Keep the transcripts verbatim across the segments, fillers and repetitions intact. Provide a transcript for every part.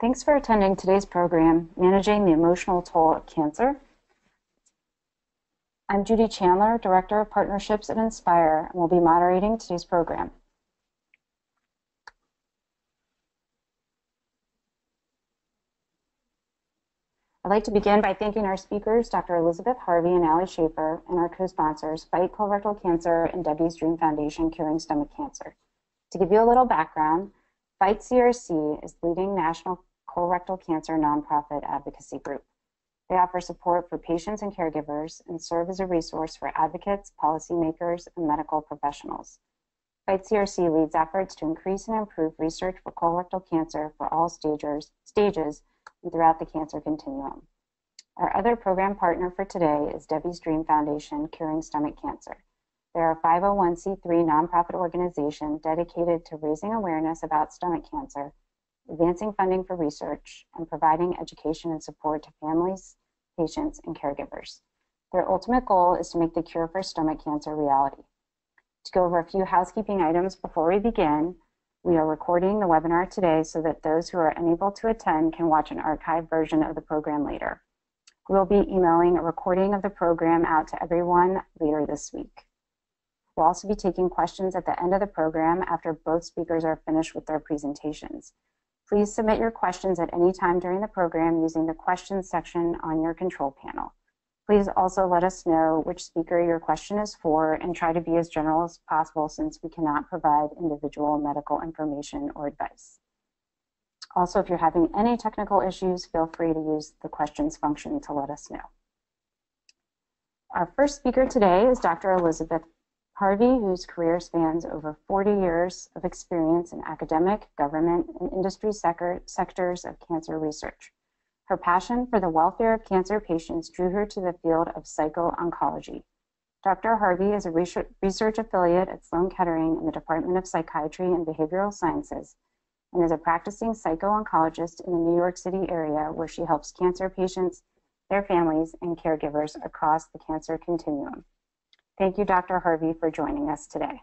Thanks for attending today's program, Managing the Emotional Toll of Cancer. I'm Judy Chandler, Director of Partnerships at Inspire, and will be moderating today's program. I'd like to begin by thanking our speakers, Doctor Elizabeth Harvey and Ali Schaffer, and our co-sponsors, Fight Colorectal Cancer and Debbie's Dream Foundation Curing Stomach Cancer. To give you a little background, Fight C R C is the leading national colorectal cancer nonprofit advocacy group. They offer support for patients and caregivers and serve as a resource for advocates, policymakers, and medical professionals. Fight C R C leads efforts to increase and improve research for colorectal cancer for all stagers, stages and throughout the cancer continuum. Our other program partner for today is Debbie's Dream Foundation Curing Stomach Cancer. They're a five oh one c three nonprofit organization dedicated to raising awareness about stomach cancer, advancing funding for research, and providing education and support to families, patients, and caregivers. Their ultimate goal is to make the cure for stomach cancer reality. To go over a few housekeeping items before we begin, we are recording the webinar today so that those who are unable to attend can watch an archived version of the program later. We'll be emailing a recording of the program out to everyone later this week. We'll also be taking questions at the end of the program after both speakers are finished with their presentations. Please submit your questions at any time during the program using the questions section on your control panel. Please also let us know which speaker your question is for and try to be as general as possible since we cannot provide individual medical information or advice. Also, if you're having any technical issues, feel free to use the questions function to let us know. Our first speaker today is Doctor Elizabeth Harvey, whose career spans over forty years of experience in academic, government, and industry sector, sectors of cancer research. Her passion for the welfare of cancer patients drew her to the field of psycho-oncology. Doctor Harvey is a research, research affiliate at Sloan Kettering in the Department of Psychiatry and Behavioral Sciences, and is a practicing psycho-oncologist in the New York City area, where she helps cancer patients, their families, and caregivers across the cancer continuum. Thank you, Doctor Harvey, for joining us today.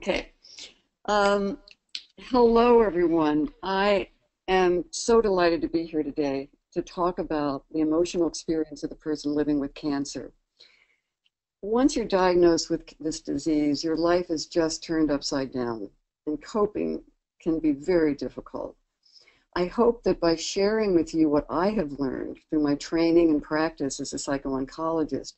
Okay. Um, hello, everyone. I am so delighted to be here today to talk about the emotional experience of the person living with cancer. Once you're diagnosed with this disease, your life is just turned upside down, and coping can be very difficult. I hope that by sharing with you what I have learned through my training and practice as a psycho-oncologist,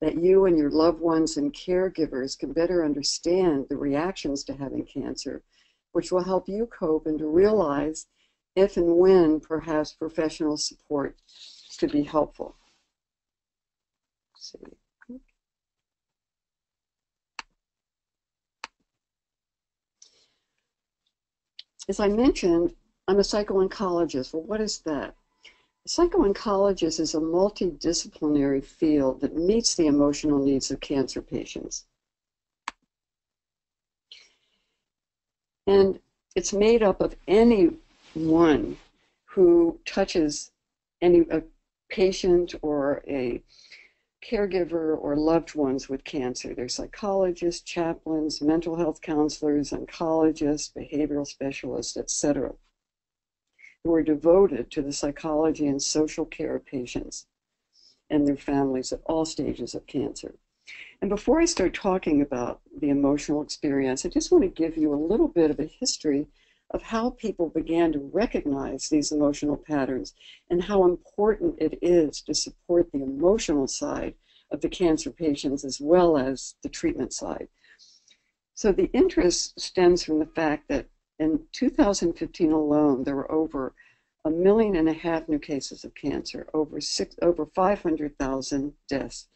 that you and your loved ones and caregivers can better understand the reactions to having cancer, which will help you cope and to realize if and when, perhaps, professional support could be helpful. Let's see. As I mentioned, I'm a psycho-oncologist. Well, what is that? A psycho-oncologist is a multidisciplinary field that meets the emotional needs of cancer patients. And it's made up of any one who touches any a patient or a caregiver or loved ones with cancer. They're psychologists, chaplains, mental health counselors, oncologists, behavioral specialists, et cetera, who are devoted to the psychology and social care of patients and their families at all stages of cancer. And before I start talking about the emotional experience, I just want to give you a little bit of a history of how people began to recognize these emotional patterns and how important it is to support the emotional side of the cancer patients as well as the treatment side. So the interest stems from the fact that in two thousand fifteen alone, there were over a million and a half new cases of cancer, over six, over five hundred thousand deaths.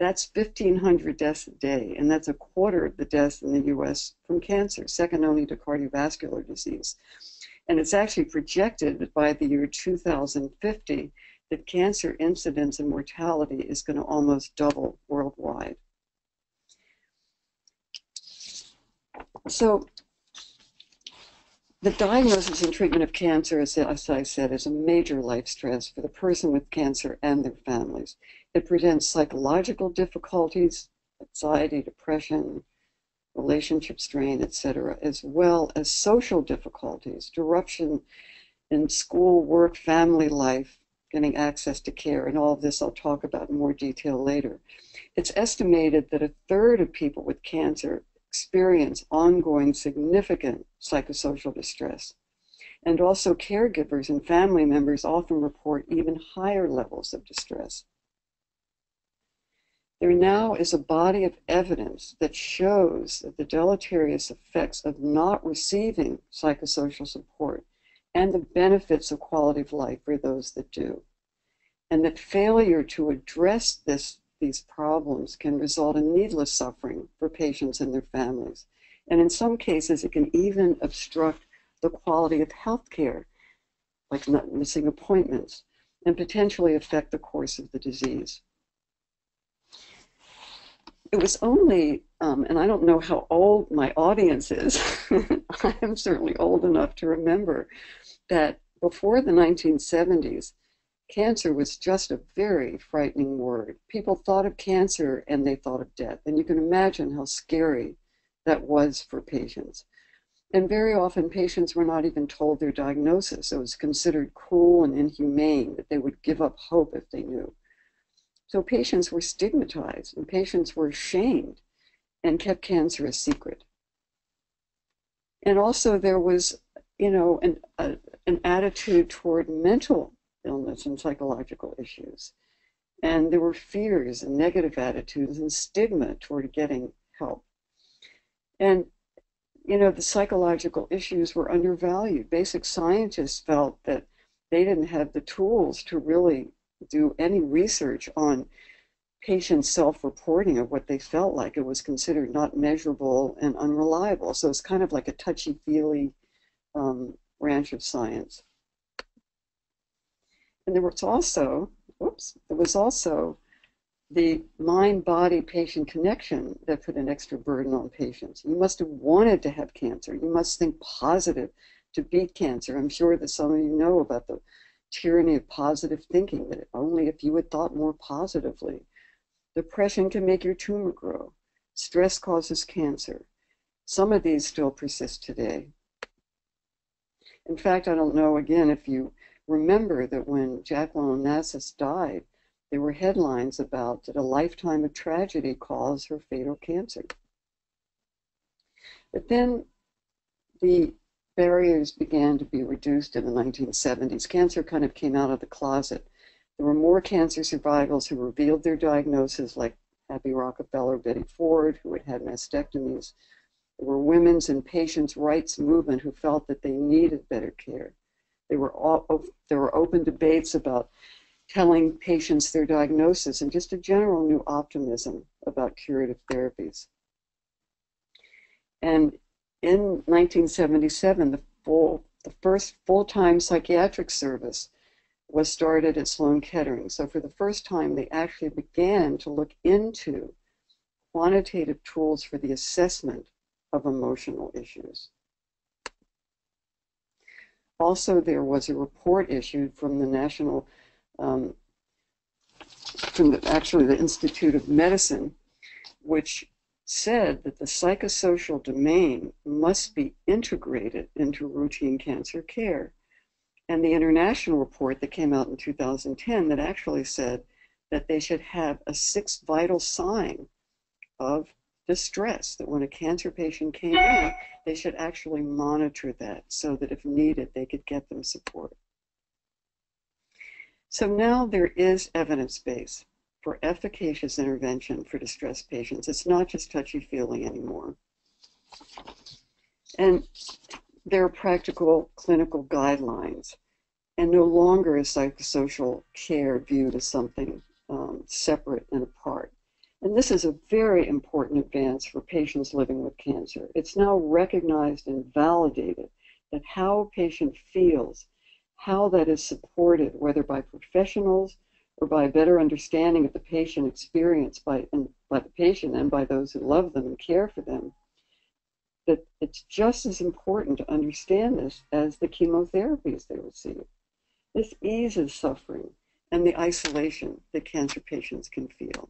That's fifteen hundred deaths a day, and that's a quarter of the deaths in the U S from cancer, second only to cardiovascular disease. And it's actually projected that by the year two thousand fifty, that cancer incidence and mortality is going to almost double worldwide. So The diagnosis and treatment of cancer, as I said, is a major life stress for the person with cancer and their families. It presents psychological difficulties, anxiety, depression, relationship strain, et cetera, as well as social difficulties, disruption in school, work, family life, getting access to care, and all of this I'll talk about in more detail later. It's estimated that a third of people with cancer experience ongoing significant psychosocial distress. And also caregivers and family members often report even higher levels of distress. There now is a body of evidence that shows that the deleterious effects of not receiving psychosocial support and the benefits of quality of life for those that do, and that failure to address this these problems can result in needless suffering for patients and their families. And in some cases, it can even obstruct the quality of health care, like not missing appointments, and potentially affect the course of the disease. It was only, um, and I don't know how old my audience is, I am certainly old enough to remember that before the nineteen seventies, cancer was just a very frightening word. People thought of cancer and they thought of death. And you can imagine how scary that was for patients. And very often patients were not even told their diagnosis. It was considered cruel and inhumane that they would give up hope if they knew. So patients were stigmatized and patients were ashamed and kept cancer a secret. And also there was, you know, an, a, an attitude toward mental illness and psychological issues. And there were fears and negative attitudes and stigma toward getting help. And, you know, the psychological issues were undervalued. Basic scientists felt that they didn't have the tools to really do any research on patient self-reporting of what they felt like. It was considered not measurable and unreliable. So it's kind of like a touchy-feely um, branch of science. And there was also, whoops, there was also the mind-body patient connection that put an extra burden on patients. You must have wanted to have cancer. You must think positive to beat cancer. I'm sure that some of you know about the tyranny of positive thinking, that only if you had thought more positively. Depression can make your tumor grow. Stress causes cancer. Some of these still persist today. In fact, I don't know, again, if you remember that when Jacqueline Onassis died, there were headlines about that a lifetime of tragedy caused her fatal cancer. But then the barriers began to be reduced in the nineteen seventies. Cancer kind of came out of the closet. There were more cancer survivors who revealed their diagnosis, like Happy Rockefeller, Betty Ford, who had had mastectomies. There were women's and patients' rights movement who felt that they needed better care. They were all, there were open debates about telling patients their diagnosis and just a general new optimism about curative therapies. And in nineteen seventy-seven, the, full, the first full-time psychiatric service was started at Sloan Kettering. So for the first time, they actually began to look into quantitative tools for the assessment of emotional issues. Also, there was a report issued from the National, um, from the, actually the Institute of Medicine, which said that the psychosocial domain must be integrated into routine cancer care. And the international report that came out in two thousand ten that actually said that they should have a sixth vital sign of distress, that when a cancer patient came in, they should actually monitor that so that if needed, they could get them support. So now there is evidence base for efficacious intervention for distressed patients. It's not just touchy-feely anymore. And there are practical clinical guidelines, and no longer is psychosocial care viewed as something um, separate and apart. And this is a very important advance for patients living with cancer. It's now recognized and validated that how a patient feels, how that is supported, whether by professionals or by a better understanding of the patient experience by, and by the patient and by those who love them and care for them, that it's just as important to understand this as the chemotherapies they receive. This eases suffering and the isolation that cancer patients can feel.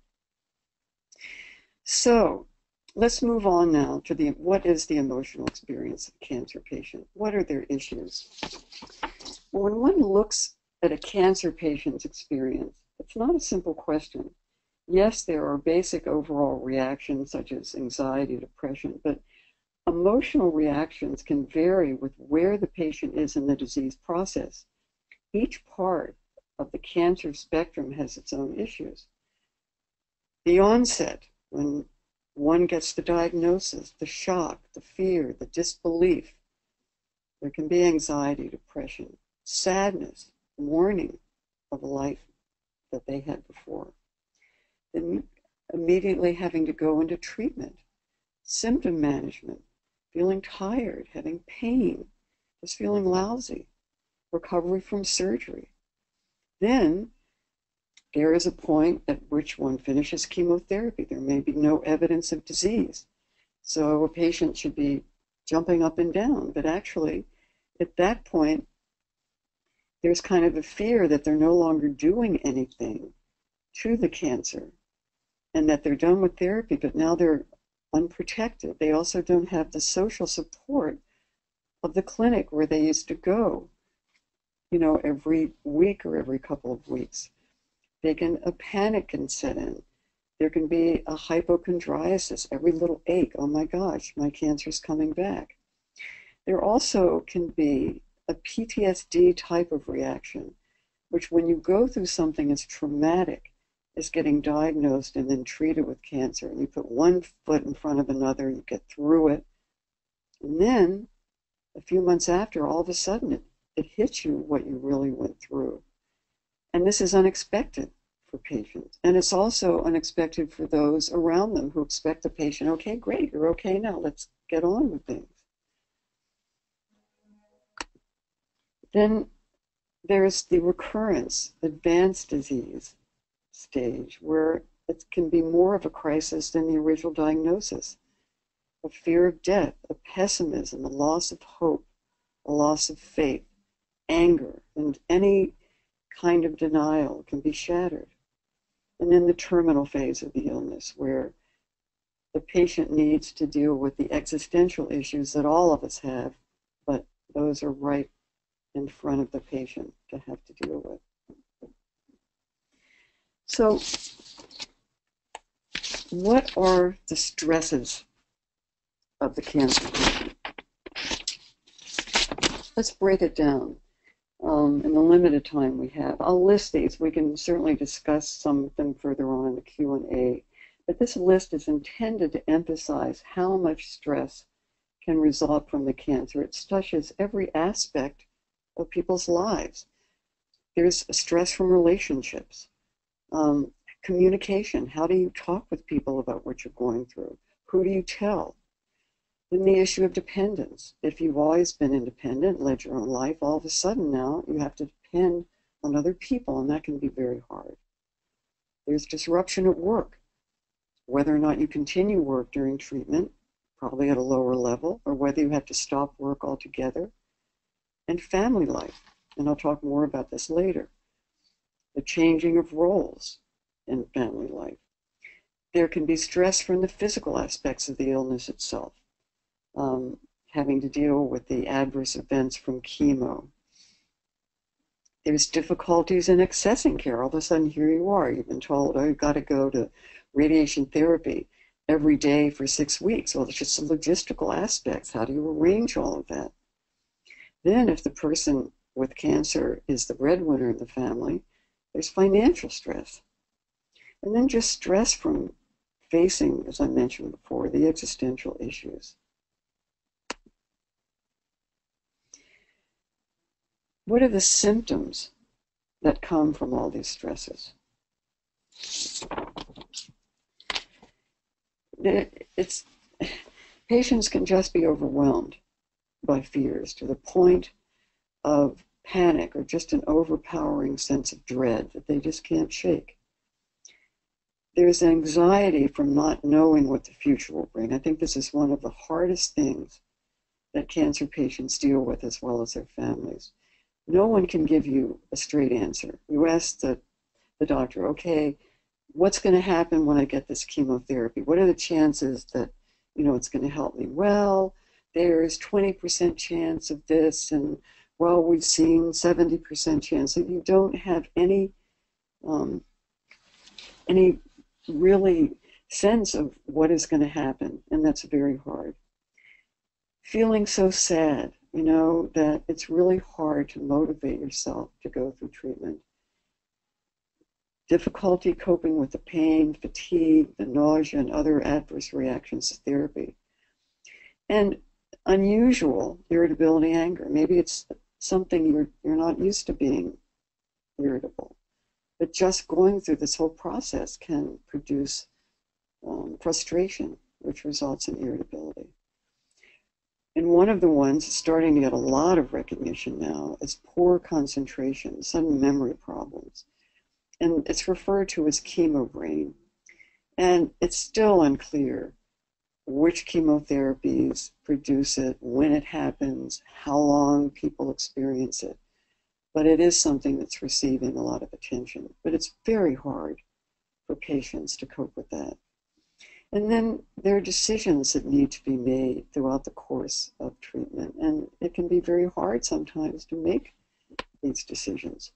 So let's move on now to the, what is the emotional experience of a cancer patient? What are their issues? Well, when one looks at a cancer patient's experience, it's not a simple question. Yes, there are basic overall reactions such as anxiety, depression, but emotional reactions can vary with where the patient is in the disease process. Each part of the cancer spectrum has its own issues. The onset, when one gets the diagnosis, the shock, the fear, the disbelief. There can be anxiety, depression, sadness, mourning of a life that they had before. Then immediately having to go into treatment, symptom management, feeling tired, having pain, just feeling lousy, recovery from surgery. Then there is a point at which one finishes chemotherapy. There may be no evidence of disease. So a patient should be jumping up and down. But actually, at that point, there's kind of a fear that they're no longer doing anything to the cancer and that they're done with therapy, but now they're unprotected. They also don't have the social support of the clinic where they used to go, you know, every week or every couple of weeks. They can, a panic can set in. There can be a hypochondriasis, every little ache, oh my gosh, my cancer's coming back. There also can be a P T S D type of reaction, which when you go through something as traumatic as getting diagnosed and then treated with cancer, and you put one foot in front of another, you get through it, and then a few months after, all of a sudden, it, it hits you what you really went through. And this is unexpected for patients. And it's also unexpected for those around them who expect the patient, okay, great, you're okay now, let's get on with things. Then there's the recurrence, advanced disease stage, where it can be more of a crisis than the original diagnosis. A fear of death, a pessimism, a loss of hope, a loss of faith, anger, and any kind of denial can be shattered. And then the terminal phase of the illness, where the patient needs to deal with the existential issues that all of us have, but those are right in front of the patient to have to deal with. So what are the stresses of the cancer patient? Let's break it down. Um, in the limited time we have, I'll list these. We can certainly discuss some of them further on in the Q and A, but this list is intended to emphasize how much stress can result from the cancer. It touches every aspect of people's lives. There's stress from relationships, um, communication. How do you talk with people about what you're going through? Who do you tell? Then the issue of dependence. If you've always been independent, led your own life, all of a sudden now you have to depend on other people, and that can be very hard. There's disruption at work. Whether or not you continue work during treatment, probably at a lower level, or whether you have to stop work altogether. And family life, and I'll talk more about this later. The changing of roles in family life. There can be stress from the physical aspects of the illness itself. Um, having to deal with the adverse events from chemo. There's difficulties in accessing care. All of a sudden, here you are. You've been told, oh, you've got to go to radiation therapy every day for six weeks. Well, there's just some logistical aspects. How do you arrange all of that? Then, if the person with cancer is the breadwinner in the family, there's financial stress. And then just stress from facing, as I mentioned before, the existential issues. What are the symptoms that come from all these stresses? It's, patients can just be overwhelmed by fears to the point of panic or just an overpowering sense of dread that they just can't shake. there's anxiety from not knowing what the future will bring. I think this is one of the hardest things that cancer patients deal with, as well as their families. No one can give you a straight answer. You ask the, the doctor, okay, what's going to happen when I get this chemotherapy? What are the chances that, you know, it's going to help me? Well, there's twenty percent chance of this, and, well, we've seen seventy percent chance. So you don't have any, um, any really sense of what is going to happen, and that's very hard. Feeling so sad, you know, that it's really hard to motivate yourself to go through treatment. Difficulty coping with the pain, fatigue, the nausea, and other adverse reactions to therapy. And unusual irritability, anger. Maybe it's something you're, you're not used to being irritable. But just going through this whole process can produce um, frustration, which results in irritability. And one of the ones starting to get a lot of recognition now is poor concentration, sudden memory problems. And it's referred to as chemo brain. And it's still unclear which chemotherapies produce it, when it happens, how long people experience it. But it is something that's receiving a lot of attention. But it's very hard for patients to cope with that. And then there are decisions that need to be made throughout the course of treatment. And it can be very hard sometimes to make these decisions.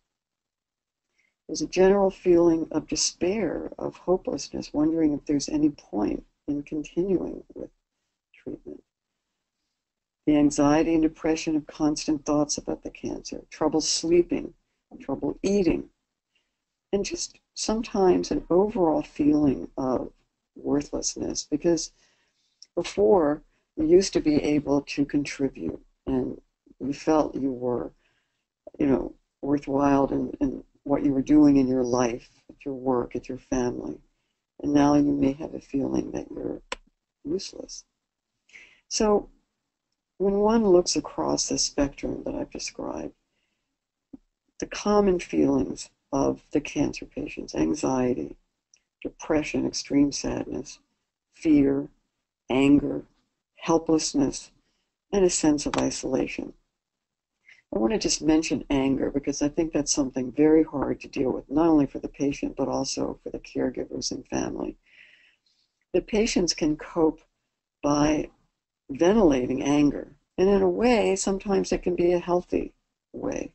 There's a general feeling of despair, of hopelessness, wondering if there's any point in continuing with treatment. The anxiety and depression of constant thoughts about the cancer, trouble sleeping, trouble eating, and just sometimes an overall feeling of worthlessness, because before you used to be able to contribute and you felt you were, you know, worthwhile and, and what you were doing in your life, at your work, at your family. And now you may have a feeling that you're useless. So when one looks across the spectrum that I've described, the common feelings of the cancer patients, anxiety, depression, extreme sadness, fear, anger, helplessness, and a sense of isolation. I want to just mention anger, because I think that's something very hard to deal with, not only for the patient, but also for the caregivers and family. The patients can cope by ventilating anger, and in a way, sometimes it can be a healthy way.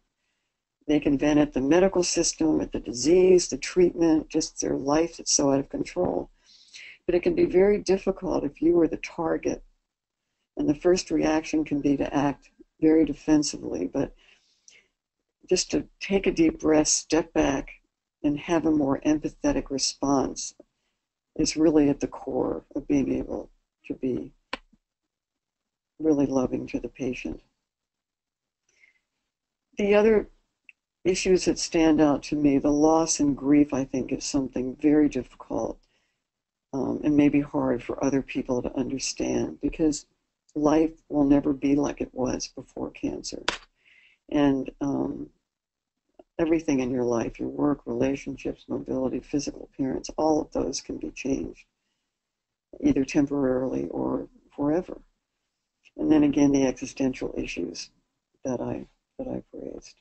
They can vent at the medical system, at the disease, the treatment, just their life that's so out of control. But it can be very difficult if you were the target, and the first reaction can be to act very defensively, but just to take a deep breath, step back, and have a more empathetic response is really at the core of being able to be really loving to the patient. The other issues that stand out to me, the loss and grief, I think, is something very difficult um, and maybe hard for other people to understand, because life will never be like it was before cancer. And um, everything in your life, your work, relationships, mobility, physical appearance, all of those can be changed, either temporarily or forever. And then again, the existential issues that, I, that I've raised.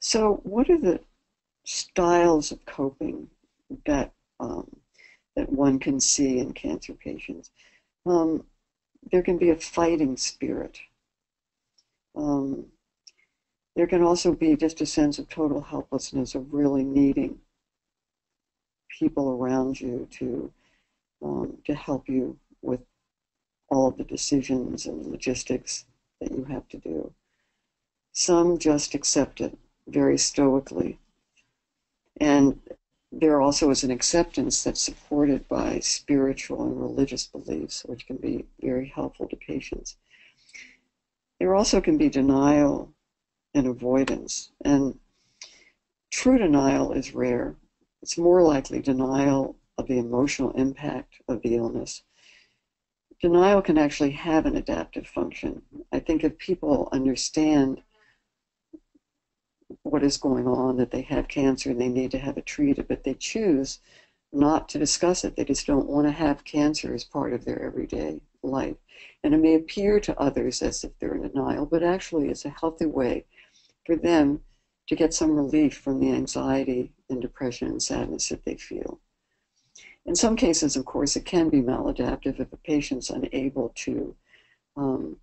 So what are the styles of coping that um, that one can see in cancer patients? Um, there can be a fighting spirit. Um, there can also be just a sense of total helplessness, of really needing people around you to, um, to help you with all the decisions and logistics that you have to do. Some just accept it very stoically. And there also is an acceptance that's supported by spiritual and religious beliefs, which can be very helpful to patients. There also can be denial and avoidance, and true denial is rare. It's more likely denial of the emotional impact of the illness. Denial can actually have an adaptive function. I think if people understand what is going on, that they have cancer and they need to have it treated, but they choose not to discuss it. They just don't want to have cancer as part of their everyday life. And it may appear to others as if they're in denial, but actually it's a healthy way for them to get some relief from the anxiety and depression and sadness that they feel. In some cases, of course, it can be maladaptive if a patient's unable to um,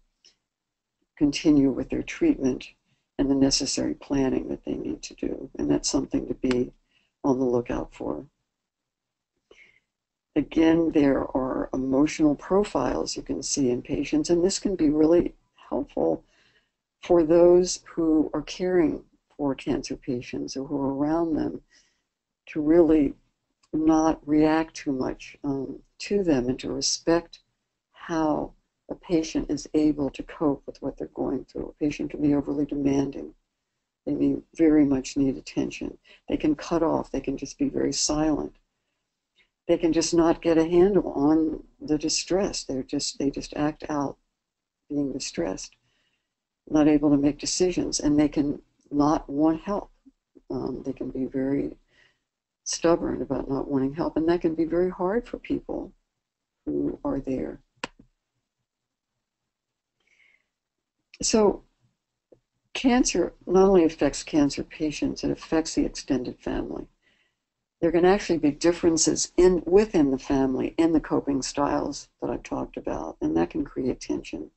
continue with their treatment and the necessary planning that they need to do. And that's something to be on the lookout for. Again, there are emotional profiles you can see in patients, and this can be really helpful for those who are caring for cancer patients or who are around them to really not react too much um, to them and to respect how a patient is able to cope with what they're going through. A patient can be overly demanding. They may very much need attention. They can cut off. They can just be very silent. They can just not get a handle on the distress. They're just, they just act out being distressed, not able to make decisions, and they can not want help. Um, they can be very stubborn about not wanting help, and that can be very hard for people who are there. So cancer not only affects cancer patients, it affects the extended family. There can actually be differences in, within the family in the coping styles that I've talked about, and that can create tension.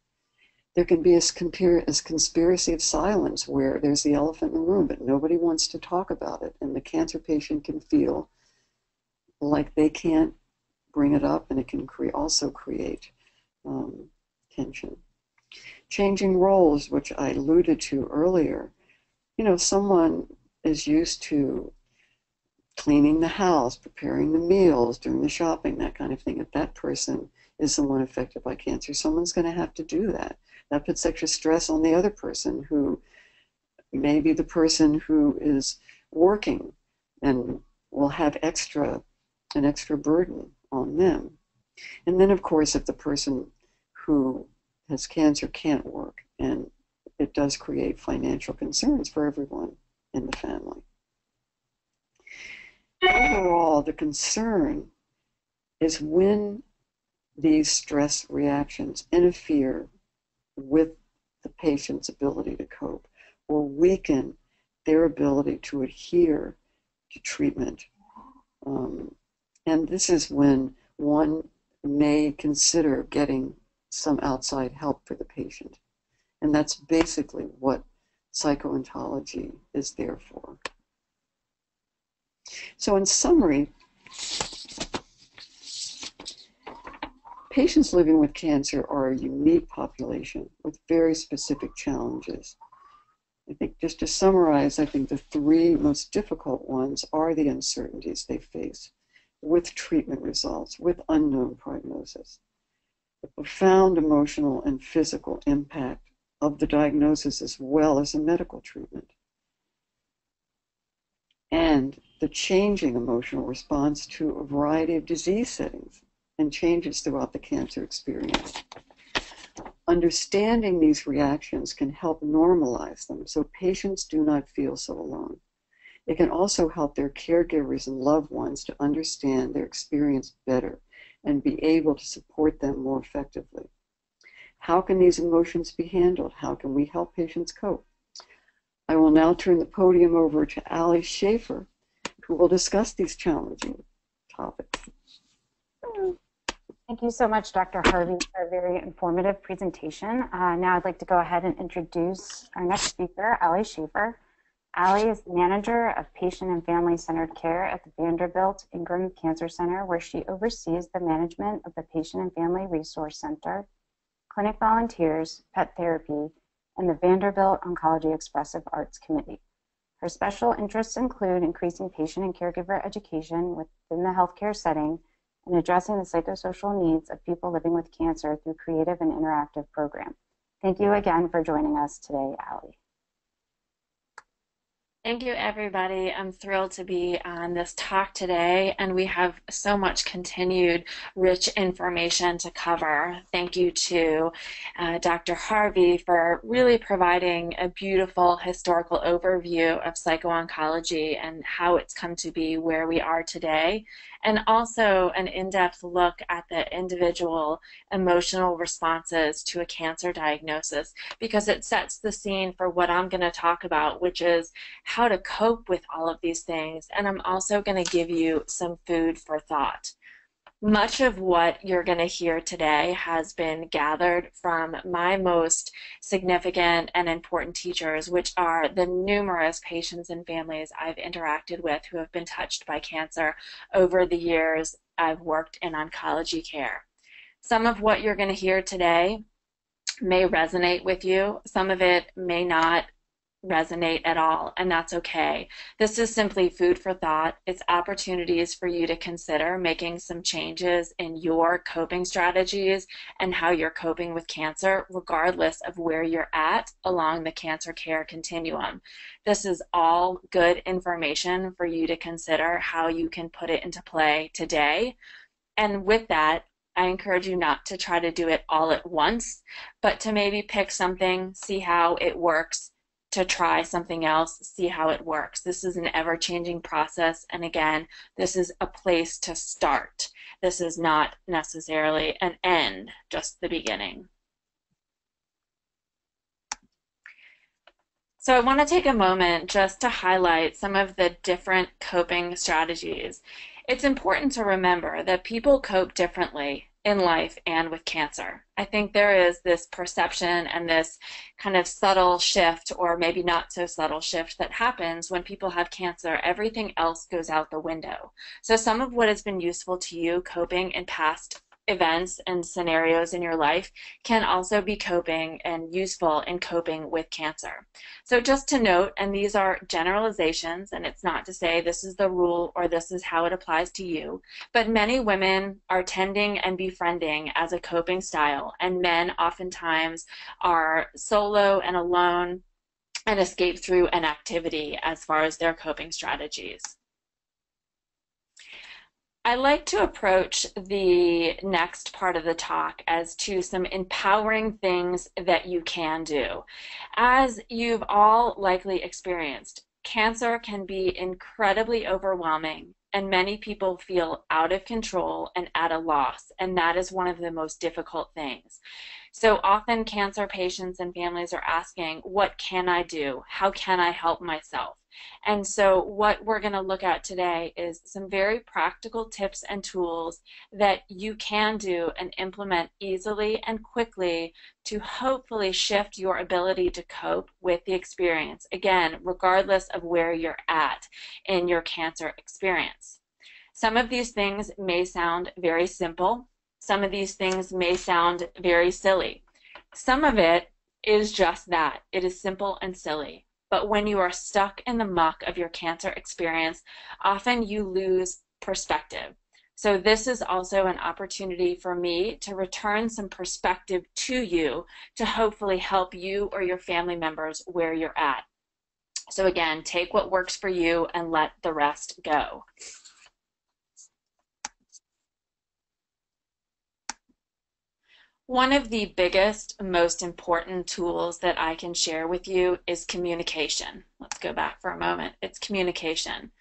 There can be a conspiracy of silence where there's the elephant in the room, but nobody wants to talk about it, and the cancer patient can feel like they can't bring it up, and it can cre- also create um, tension. Changing roles, which I alluded to earlier. You know, someone is used to cleaning the house, preparing the meals, doing the shopping, that kind of thing. If that person is the one affected by cancer, someone's going to have to do that. That puts extra stress on the other person, who may be the person who is working and will have extra, an extra burden on them. And then, of course, if the person who has cancer can't work, and it does create financial concerns for everyone in the family. Overall, the concern is when these stress reactions interfere with the patient's ability to cope or weaken their ability to adhere to treatment. Um, and this is when one may consider getting some outside help for the patient. And that's basically what psycho-ontology is there for. So in summary, patients living with cancer are a unique population with very specific challenges. I think just to summarize, I think the three most difficult ones are the uncertainties they face with treatment results, with unknown prognosis, the profound emotional and physical impact of the diagnosis as well as the medical treatment, and the changing emotional response to a variety of disease settings and changes throughout the cancer experience. Understanding these reactions can help normalize them so patients do not feel so alone. It can also help their caregivers and loved ones to understand their experience better and be able to support them more effectively. How can these emotions be handled? How can we help patients cope? I will now turn the podium over to Ali Schaffer, who will discuss these challenging topics. Thank you so much, Doctor Harvey, for a very informative presentation. Uh, now I'd like to go ahead and introduce our next speaker, Ali Schaffer. Ali is the manager of Patient and Family-Centered Care at the Vanderbilt Ingram Cancer Center, where she oversees the management of the Patient and Family Resource Center, clinic volunteers, pet therapy, and the Vanderbilt Oncology Expressive Arts Committee. Her special interests include increasing patient and caregiver education within the healthcare setting and addressing the psychosocial needs of people living with cancer through creative and interactive programs. Thank you again for joining us today, Ali. Thank you, everybody. I'm thrilled to be on this talk today, and we have so much continued rich information to cover. Thank you to uh, Doctor Harvey for really providing a beautiful historical overview of psycho-oncology and how it's come to be where we are today, and also an in-depth look at the individual emotional responses to a cancer diagnosis, because it sets the scene for what I'm going to talk about, which is how to cope with all of these things, and I'm also going to give you some food for thought. Much of what you're going to hear today has been gathered from my most significant and important teachers, which are the numerous patients and families I've interacted with who have been touched by cancer over the years I've worked in oncology care. Some of what you're going to hear today may resonate with you. Some of it may not resonate at all, and that's okay. This is simply food for thought. It's opportunities for you to consider making some changes in your coping strategies and how you're coping with cancer, regardless of where you're at along the cancer care continuum. This is all good information for you to consider how you can put it into play today. And with that, I encourage you not to try to do it all at once, but to maybe pick something, see how it works, to try something else, see how it works. This is an ever-changing process, and again, this is a place to start. This is not necessarily an end, just the beginning. So I want to take a moment just to highlight some of the different coping strategies. It's important to remember that people cope differently in life and with cancer. I think there is this perception and this kind of subtle shift, or maybe not so subtle shift, that happens when people have cancer. Everything else goes out the window. So some of what has been useful to you coping in past events and scenarios in your life can also be coping and useful in coping with cancer. So just to note, and these are generalizations, and it's not to say this is the rule or this is how it applies to you, but many women are tending and befriending as a coping style, and men oftentimes are solo and alone and escape through an activity as far as their coping strategies. I like to approach the next part of the talk as to some empowering things that you can do. As you've all likely experienced, cancer can be incredibly overwhelming, and many people feel out of control and at a loss, and that is one of the most difficult things. So often cancer patients and families are asking, what can I do? How can I help myself? And so what we're going to look at today is some very practical tips and tools that you can do and implement easily and quickly to hopefully shift your ability to cope with the experience, again, regardless of where you're at in your cancer experience. Some of these things may sound very simple. Some of these things may sound very silly. Some of it is just that. It is simple and silly. But when you are stuck in the muck of your cancer experience, often you lose perspective. So this is also an opportunity for me to return some perspective to you to hopefully help you or your family members where you're at. So again, take what works for you and let the rest go. One of the biggest, most important tools that I can share with you is communication. Let's go back for a moment. It's communication.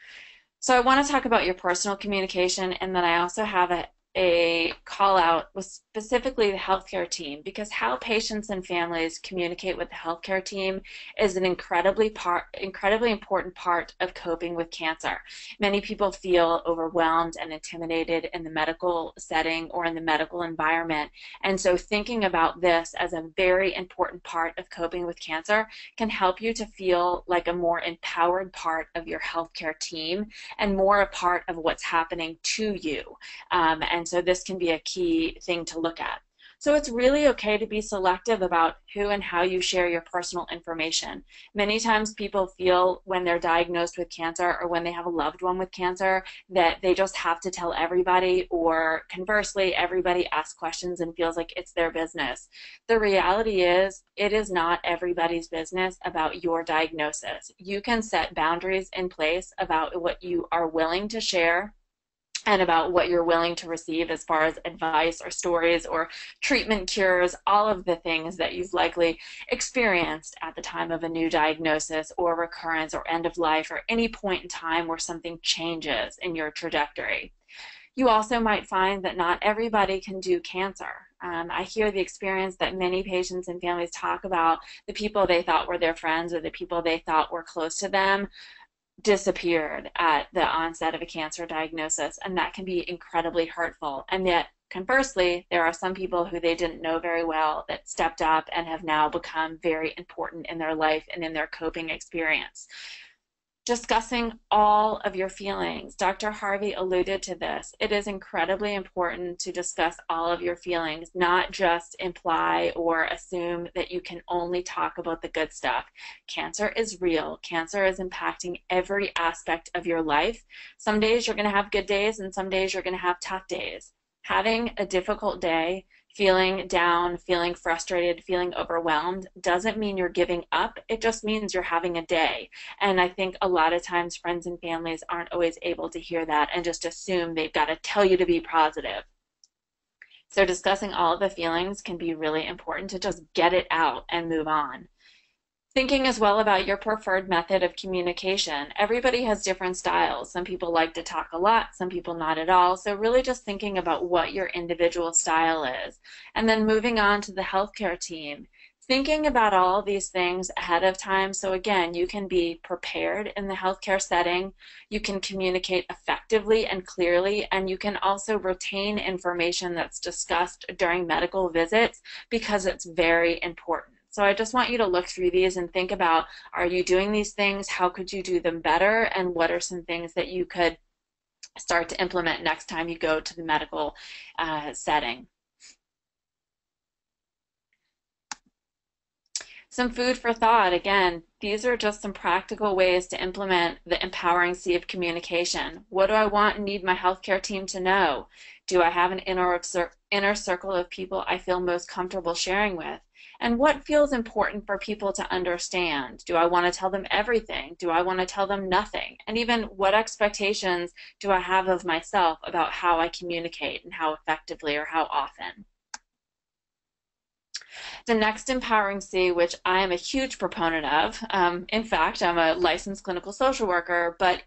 So I want to talk about your personal communication, and then I also have a, a call out with specifically the healthcare team, because how patients and families communicate with the healthcare team is an incredibly part, incredibly important part of coping with cancer. Many people feel overwhelmed and intimidated in the medical setting or in the medical environment, and so thinking about this as a very important part of coping with cancer can help you to feel like a more empowered part of your healthcare team and more a part of what's happening to you, um, and so this can be a key thing to look at. So it's really okay to be selective about who and how you share your personal information. Many times people feel when they're diagnosed with cancer or when they have a loved one with cancer that they just have to tell everybody, or conversely, everybody asks questions and feels like it's their business. The reality is it is not everybody's business about your diagnosis. You can set boundaries in place about what you are willing to share and about what you're willing to receive as far as advice or stories or treatment cures, all of the things that you've likely experienced at the time of a new diagnosis or recurrence or end of life or any point in time where something changes in your trajectory. You also might find that not everybody can do cancer. Um, I hear the experience that many patients and families talk about, the people they thought were their friends or the people they thought were close to them disappeared at the onset of a cancer diagnosis, and that can be incredibly hurtful. And yet, conversely, there are some people who they didn't know very well that stepped up and have now become very important in their life and in their coping experience. Discussing all of your feelings. Doctor Harvey alluded to this. It is incredibly important to discuss all of your feelings, not just imply or assume that you can only talk about the good stuff. Cancer is real. Cancer is impacting every aspect of your life. Some days you're going to have good days, and some days you're going to have tough days. Having a difficult day, feeling down, feeling frustrated, feeling overwhelmed doesn't mean you're giving up. It just means you're having a day. And I think a lot of times friends and families aren't always able to hear that and just assume they've got to tell you to be positive. So discussing all of the feelings can be really important to just get it out and move on. Thinking as well about your preferred method of communication. Everybody has different styles. Some people like to talk a lot, some people not at all. So really just thinking about what your individual style is. And then moving on to the healthcare team. Thinking about all these things ahead of time. So again, you can be prepared in the healthcare setting. You can communicate effectively and clearly, and you can also retain information that's discussed during medical visits because it's very important. So I just want you to look through these and think about, are you doing these things? How could you do them better? And what are some things that you could start to implement next time you go to the medical uh, setting? Some food for thought. Again, these are just some practical ways to implement the empowering sea of communication. What do I want and need my healthcare team to know? Do I have an inner, inner circle of people I feel most comfortable sharing with? And what feels important for people to understand? Do I want to tell them everything? Do I want to tell them nothing? And even what expectations do I have of myself about how I communicate and how effectively or how often? The next empowering sea, which I am a huge proponent of, um, in fact, I'm a licensed clinical social worker, but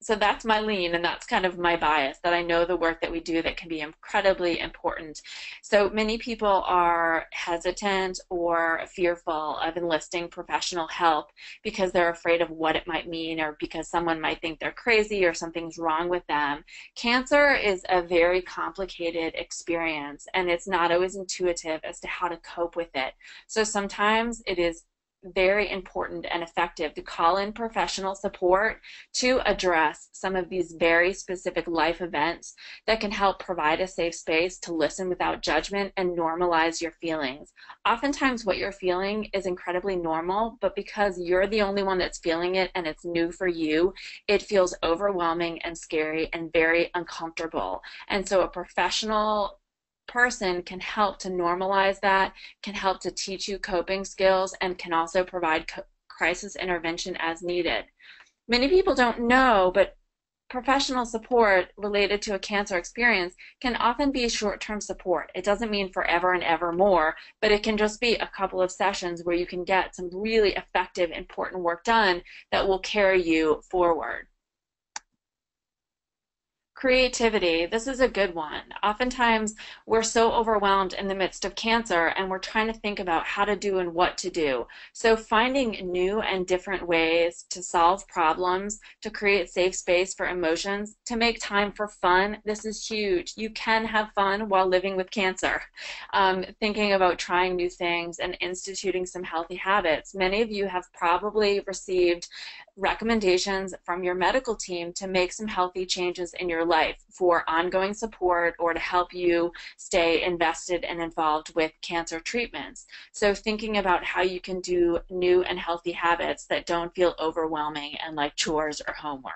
so that's my lean, and that's kind of my bias, that I know the work that we do that can be incredibly important. So many people are hesitant or fearful of enlisting professional help because they're afraid of what it might mean or because someone might think they're crazy or something's wrong with them. Cancer is a very complicated experience, and it's not always intuitive as to how to cope with it. So sometimes it is very important and effective to call in professional support to address some of these very specific life events that can help provide a safe space to listen without judgment and normalize your feelings. Oftentimes what you're feeling is incredibly normal, but because you're the only one that's feeling it and it's new for you, it feels overwhelming and scary and very uncomfortable. And so a professional person can help to normalize that, can help to teach you coping skills, and can also provide crisis intervention as needed. Many people don't know, but professional support related to a cancer experience can often be short-term support. It doesn't mean forever and ever more, but it can just be a couple of sessions where you can get some really effective, important work done that will carry you forward. Creativity, this is a good one. Oftentimes we're so overwhelmed in the midst of cancer and we're trying to think about how to do and what to do. So finding new and different ways to solve problems, to create safe space for emotions, to make time for fun, this is huge. You can have fun while living with cancer. Um, thinking about trying new things and instituting some healthy habits. Many of you have probably received recommendations from your medical team to make some healthy changes in your life for ongoing support or to help you stay invested and involved with cancer treatments. So thinking about how you can do new and healthy habits that don't feel overwhelming and like chores or homework.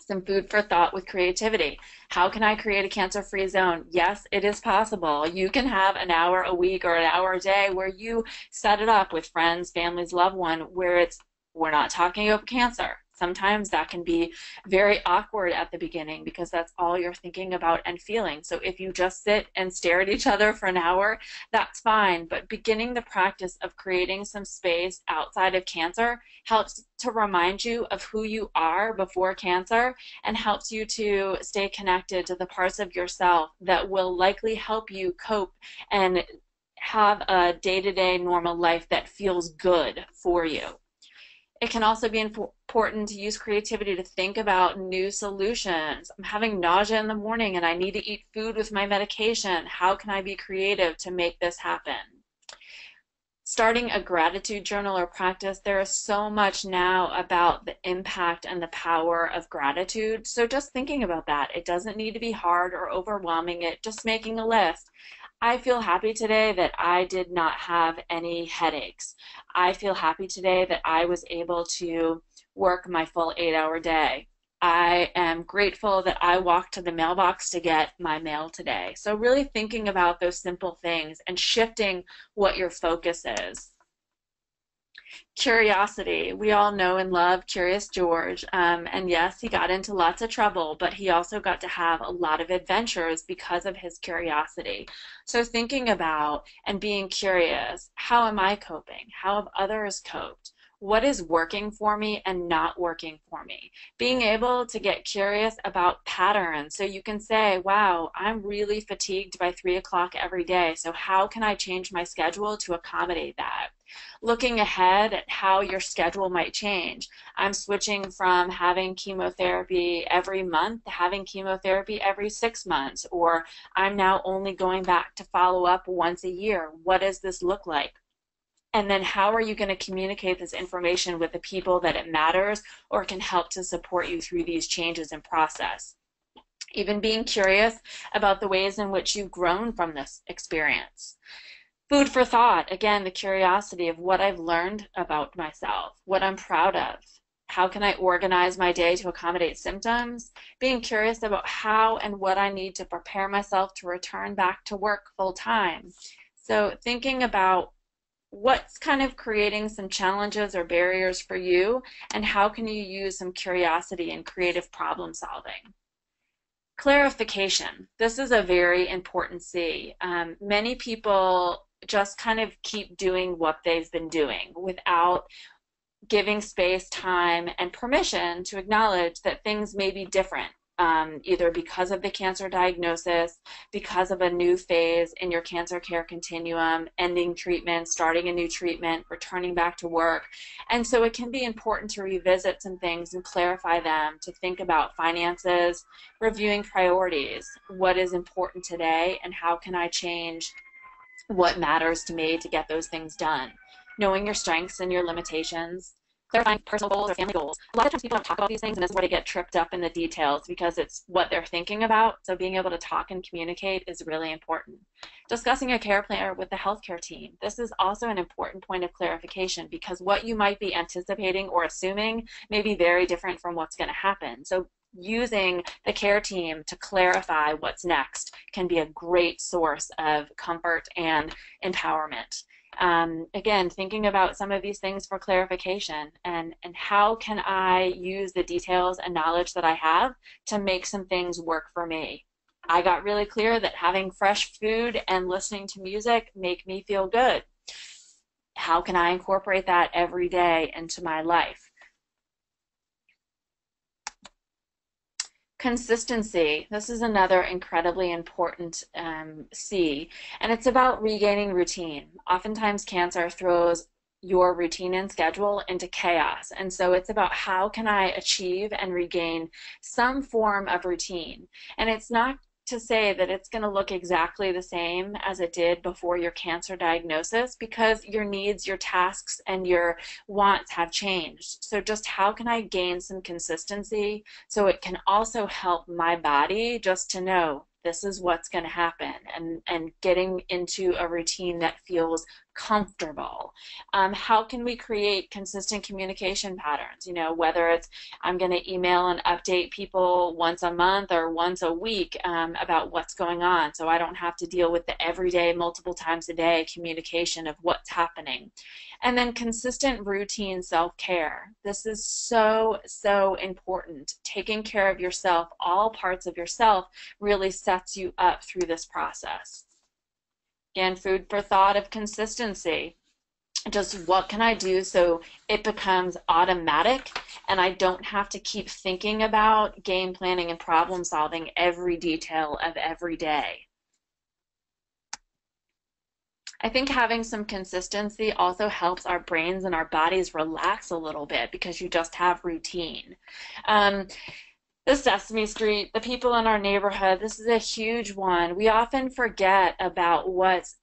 Some food for thought with creativity. How can I create a cancer-free zone? Yes, it is possible. You can have an hour a week or an hour a day where you set it up with friends, families, loved one, where it's, we're not talking about cancer. Sometimes that can be very awkward at the beginning because that's all you're thinking about and feeling. So if you just sit and stare at each other for an hour, that's fine. But beginning the practice of creating some space outside of cancer helps to remind you of who you are before cancer and helps you to stay connected to the parts of yourself that will likely help you cope and have a day-to-day normal life that feels good for you. It can also be important to use creativity to think about new solutions. I'm having nausea in the morning and I need to eat food with my medication. How can I be creative to make this happen? Starting a gratitude journal or practice, there is so much now about the impact and the power of gratitude. So just thinking about that. It doesn't need to be hard or overwhelming. It just making a list. I feel happy today that I did not have any headaches. I feel happy today that I was able to work my full eight-hour day. I am grateful that I walked to the mailbox to get my mail today. So really thinking about those simple things and shifting what your focus is. Curiosity. We all know and love Curious George, um, and yes, he got into lots of trouble, but he also got to have a lot of adventures because of his curiosity. So thinking about and being curious, how am I coping? How have others coped? What is working for me and not working for me? Being able to get curious about patterns. So you can say, wow, I'm really fatigued by three o'clock every day, so how can I change my schedule to accommodate that? Looking ahead at how your schedule might change. I'm switching from having chemotherapy every month to having chemotherapy every six months, or I'm now only going back to follow up once a year. What does this look like? And then how are you going to communicate this information with the people that it matters or can help to support you through these changes in process? Even being curious about the ways in which you've grown from this experience. Food for thought, again, the curiosity of what I've learned about myself, what I'm proud of. How can I organize my day to accommodate symptoms? Being curious about how and what I need to prepare myself to return back to work full time. So thinking about what's kind of creating some challenges or barriers for you, and how can you use some curiosity and creative problem solving. Clarification. This is a very important C. Um, many people just kind of keep doing what they've been doing without giving space, time, and permission to acknowledge that things may be different, um, either because of the cancer diagnosis, because of a new phase in your cancer care continuum, ending treatment, starting a new treatment, returning back to work. And so it can be important to revisit some things and clarify them, to think about finances, reviewing priorities, what is important today, and how can I change what matters to me to get those things done. Knowing your strengths and your limitations, clarifying personal goals or family goals. A lot of times people don't talk about these things, and this is where they get tripped up in the details because it's what they're thinking about. So being able to talk and communicate is really important. Discussing a care plan with the healthcare team. This is also an important point of clarification because what you might be anticipating or assuming may be very different from what's going to happen. So using the care team to clarify what's next can be a great source of comfort and empowerment. Um, again, thinking about some of these things for clarification and, and how can I use the details and knowledge that I have to make some things work for me. I got really clear that having fresh food and listening to music make me feel good. How can I incorporate that every day into my life? Consistency. This is another incredibly important um, C, and it's about regaining routine. Oftentimes cancer throws your routine and schedule into chaos, and so it's about how can I achieve and regain some form of routine. And it's not to say that it's going to look exactly the same as it did before your cancer diagnosis, because your needs, your tasks, and your wants have changed. So just how can I gain some consistency so it can also help my body just to know this is what's going to happen, and, and getting into a routine that feels comfortable. Um, how can we create consistent communication patterns? You know, whether it's I'm going to email and update people once a month or once a week um, about what's going on, so I don't have to deal with the everyday, multiple times a day communication of what's happening. And then consistent routine self-care. This is so, so important. Taking care of yourself, all parts of yourself, really sets you up through this process. Again, food for thought of consistency. Just what can I do so it becomes automatic and I don't have to keep thinking about game planning and problem solving every detail of every day. I think having some consistency also helps our brains and our bodies relax a little bit because you just have routine. Um, The Sesame Street, the people in our neighborhood, this is a huge one. We often forget about what's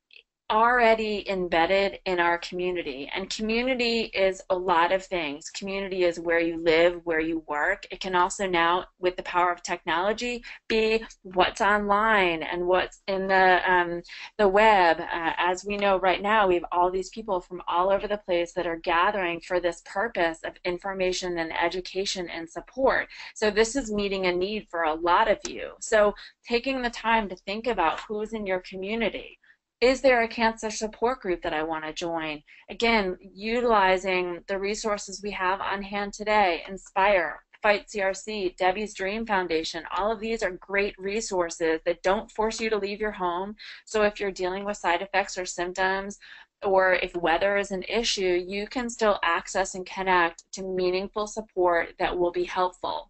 already embedded in our community. And community is a lot of things. Community is where you live, where you work. It can also now, with the power of technology, be what's online and what's in the, um, the web. Uh, as we know right now, we have all these people from all over the place that are gathering for this purpose of information and education and support. So this is meeting a need for a lot of you. So taking the time to think about who's in your community. Is there a cancer support group that I want to join? Again, utilizing the resources we have on hand today, Inspire, Fight C R C, Debbie's Dream Foundation, all of these are great resources that don't force you to leave your home. So if you're dealing with side effects or symptoms, or if weather is an issue, you can still access and connect to meaningful support that will be helpful.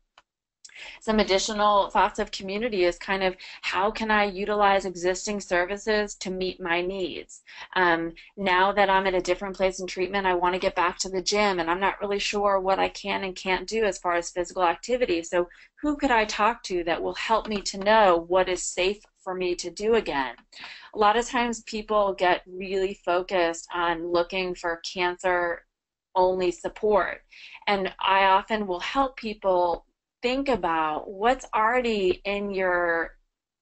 Some additional thoughts of community is kind of how can I utilize existing services to meet my needs. Um, now that I'm at a different place in treatment, I want to get back to the gym, and I'm not really sure what I can and can't do as far as physical activity. So who could I talk to that will help me to know what is safe for me to do again? A lot of times people get really focused on looking for cancer only support, and I often will help people think about what's already in your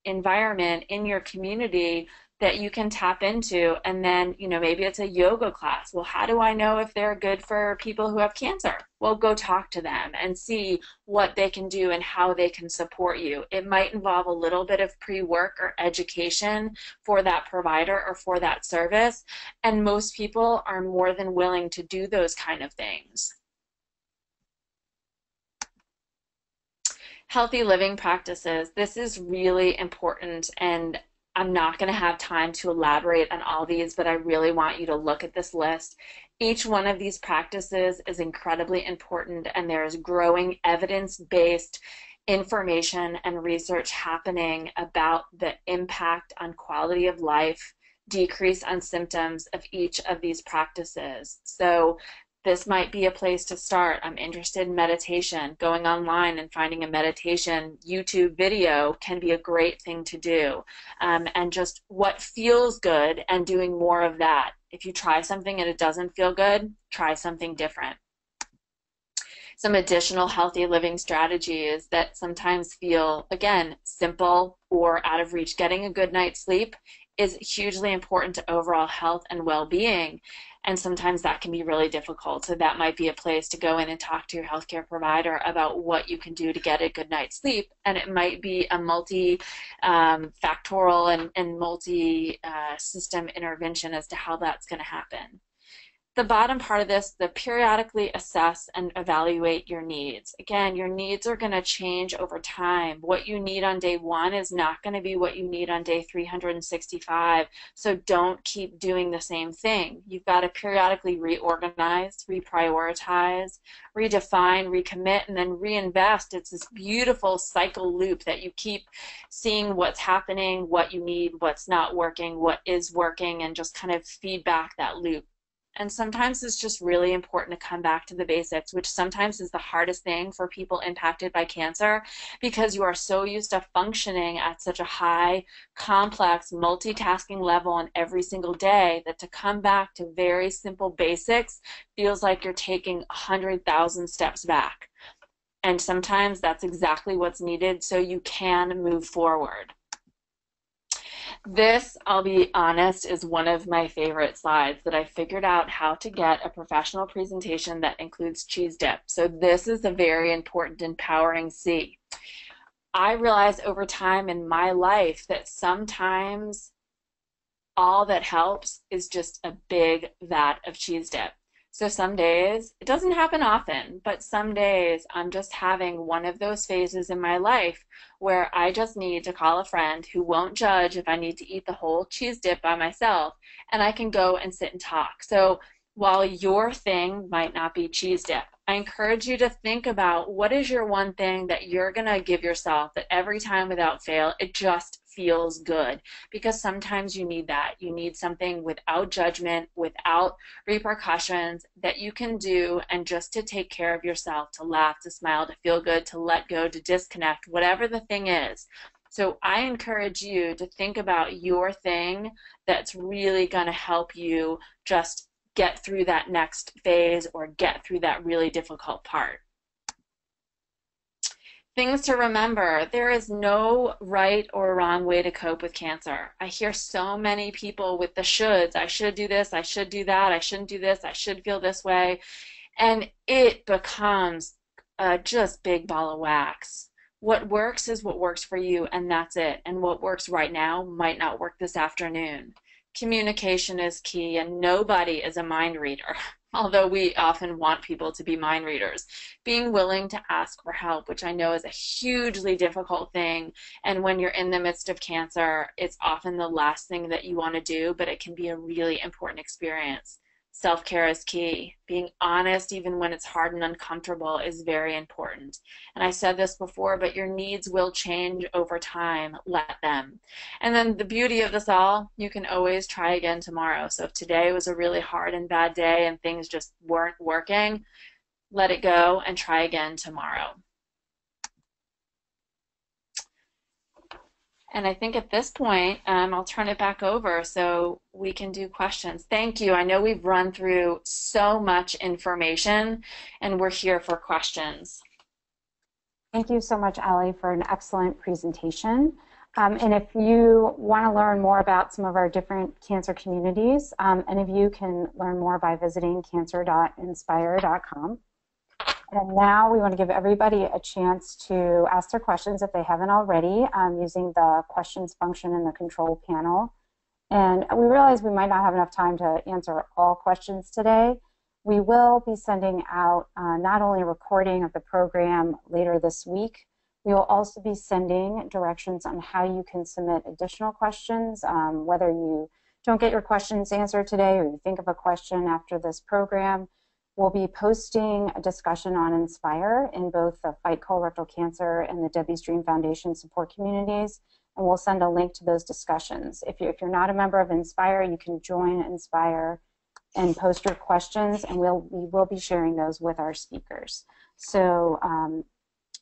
environment, in your community, that you can tap into. And then, you know, maybe it's a yoga class. Well, how do I know if they're good for people who have cancer? Well, go talk to them and see what they can do and how they can support you. It might involve a little bit of pre-work or education for that provider or for that service, and most people are more than willing to do those kind of things. Healthy living practices. This is really important, and I'm not going to have time to elaborate on all these, but I really want you to look at this list. Each one of these practices is incredibly important, and there is growing evidence-based information and research happening about the impact on quality of life, decrease on symptoms of each of these practices. So this might be a place to start. I'm interested in meditation. Going online and finding a meditation YouTube video can be a great thing to do. Um, and just what feels good and doing more of that. If you try something and it doesn't feel good, try something different. Some additional healthy living strategies that sometimes feel, again, simple or out of reach. Getting a good night's sleep is hugely important to overall health and well-being. And sometimes that can be really difficult. So that might be a place to go in and talk to your healthcare provider about what you can do to get a good night's sleep. And it might be a multi-factorial um, and, and multi-system uh, intervention as to how that's going to happen. The bottom part of this, the periodically assess and evaluate your needs. Again, your needs are going to change over time. What you need on day one is not going to be what you need on day three hundred sixty-five, so don't keep doing the same thing. You've got to periodically reorganize, reprioritize, redefine, recommit, and then reinvest. It's this beautiful cycle loop that you keep seeing what's happening, what you need, what's not working, what is working, and just kind of feed back that loop. And sometimes it's just really important to come back to the basics, which sometimes is the hardest thing for people impacted by cancer, because you are so used to functioning at such a high, complex, multitasking level on every single day that to come back to very simple basics feels like you're taking one hundred thousand steps back. And sometimes that's exactly what's needed so you can move forward. This, I'll be honest, is one of my favorite slides, that I figured out how to get a professional presentation that includes cheese dip. So this is a very important empowering C. I realized over time in my life that sometimes all that helps is just a big vat of cheese dip. So some days, it doesn't happen often, but some days I'm just having one of those phases in my life where I just need to call a friend who won't judge if I need to eat the whole cheese dip by myself, and I can go and sit and talk. So while your thing might not be cheese dip, I encourage you to think about what is your one thing that you're going to give yourself that every time without fail, it just feels good, because sometimes you need that. You need something without judgment, without repercussions, that you can do, and just to take care of yourself, to laugh, to smile, to feel good, to let go, to disconnect, whatever the thing is. So I encourage you to think about your thing that's really going to help you just get through that next phase or get through that really difficult part. Things to remember. There is no right or wrong way to cope with cancer. I hear so many people with the shoulds. I should do this. I should do that. I shouldn't do this. I should feel this way. And it becomes uh, just a big ball of wax. What works is what works for you, and that's it. And what works right now might not work this afternoon. Communication is key, and nobody is a mind reader, although we often want people to be mind readers. Being willing to ask for help, which I know is a hugely difficult thing, and when you're in the midst of cancer, it's often the last thing that you want to do, but it can be a really important experience. Self-care is key. Being honest, even when it's hard and uncomfortable, is very important. And I said this before, but your needs will change over time. Let them. And then the beauty of this all, you can always try again tomorrow. So if today was a really hard and bad day and things just weren't working, let it go and try again tomorrow. And I think at this point, um, I'll turn it back over so we can do questions. Thank you. I know we've run through so much information, and we're here for questions. Thank you so much, Ali, for an excellent presentation. Um, and if you want to learn more about some of our different cancer communities, um, any of you can learn more by visiting cancer dot inspire dot com. And now we want to give everybody a chance to ask their questions if they haven't already, um, using the questions function in the control panel. And we realize we might not have enough time to answer all questions today. We will be sending out uh, not only a recording of the program later this week, we will also be sending directions on how you can submit additional questions, um, whether you don't get your questions answered today or you think of a question after this program. We'll be posting a discussion on Inspire in both the Fight Colorectal Cancer and the Debbie's Dream Foundation support communities, and we'll send a link to those discussions. If you're, if you're not a member of Inspire, you can join Inspire and post your questions, and we'll, we will be sharing those with our speakers. So um,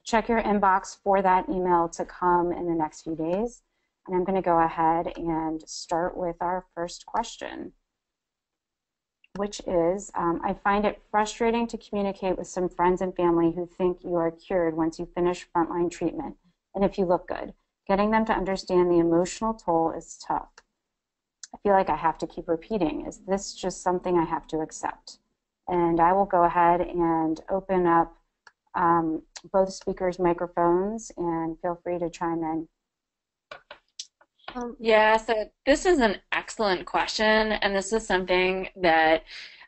check your inbox for that email to come in the next few days. And I'm going to go ahead and start with our first question, which is, um, I find it frustrating to communicate with some friends and family who think you are cured once you finish frontline treatment, and if you look good. Getting them to understand the emotional toll is tough. I feel like I have to keep repeating, is this just something I have to accept? And I will go ahead and open up um, both speakers' microphones, and feel free to chime in. Yeah, so this is an excellent question, and this is something that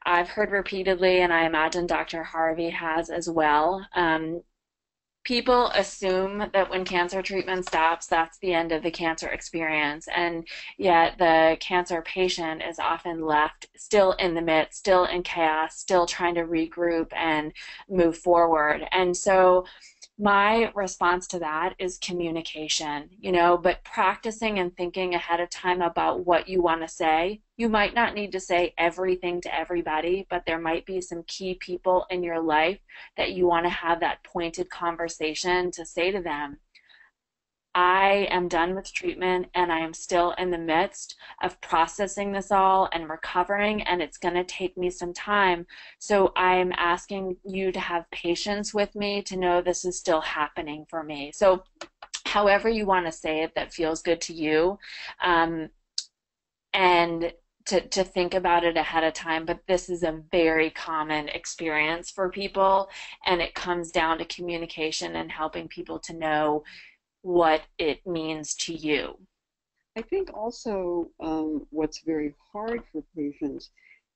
I've heard repeatedly, and I imagine Doctor Harvey has as well. Um, people assume that when cancer treatment stops, that's the end of the cancer experience, and yet the cancer patient is often left still in the midst, still in chaos, still trying to regroup and move forward. And so My response to that is communication, you know, but practicing and thinking ahead of time about what you want to say. You might not need to say everything to everybody, but there might be some key people in your life that you want to have that pointed conversation to say to them, I am done with treatment and I am still in the midst of processing this all and recovering, and it's going to take me some time. So I'm asking you to have patience with me to know this is still happening for me. So however you want to say it that feels good to you, um, and To, to think about it ahead of time, but this is a very common experience for people, and it comes down to communication and helping people to know what it means to you. I think also um, what's very hard for patients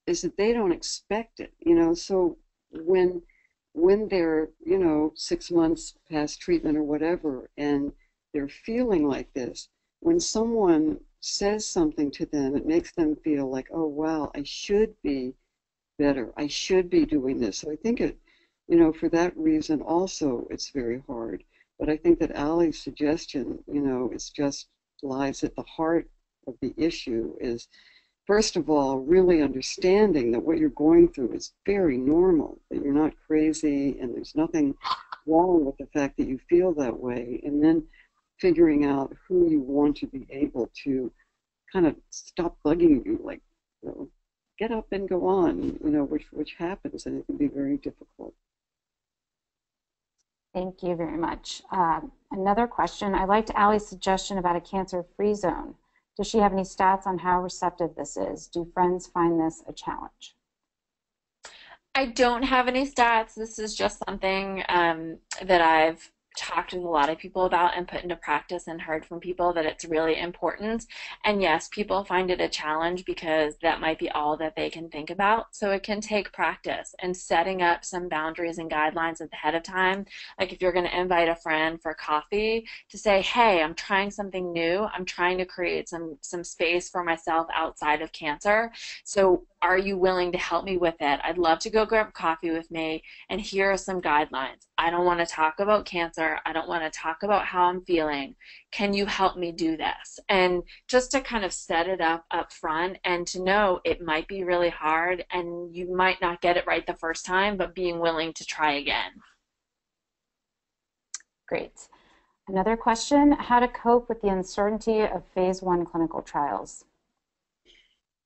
is that they don't expect it, you know, so when when they're, you know, six months past treatment or whatever, and they're feeling like this, when someone says something to them, it makes them feel like, oh, wow, I should be better. I should be doing this. So I think it, you know, for that reason also it's very hard. But I think that Ali's suggestion, you know, it's just lies at the heart of the issue is, first of all, really understanding that what you're going through is very normal, that you're not crazy and there's nothing wrong with the fact that you feel that way. And then figuring out who you want to be able to kind of stop bugging you, like, you know, get up and go on, you know, which, which happens, and it can be very difficult. Thank you very much. Uh, another question. I liked Ali's suggestion about a cancer-free zone. Does she have any stats on how receptive this is? Do friends find this a challenge? I don't have any stats. This is just something um, that I've talked with a lot of people about and put into practice and heard from people that it's really important. And yes, people find it a challenge because that might be all that they can think about. So it can take practice and setting up some boundaries and guidelines ahead of time. Like if you're going to invite a friend for coffee, to say, hey, I'm trying something new. I'm trying to create some, some space for myself outside of cancer. So are you willing to help me with it? I'd love to go grab coffee with me, and here are some guidelines. I don't want to talk about cancer. I don't want to talk about how I'm feeling. Can you help me do this? And just to kind of set it up up front and to know it might be really hard and you might not get it right the first time, but being willing to try again. Great. Another question, how to cope with the uncertainty of phase one clinical trials?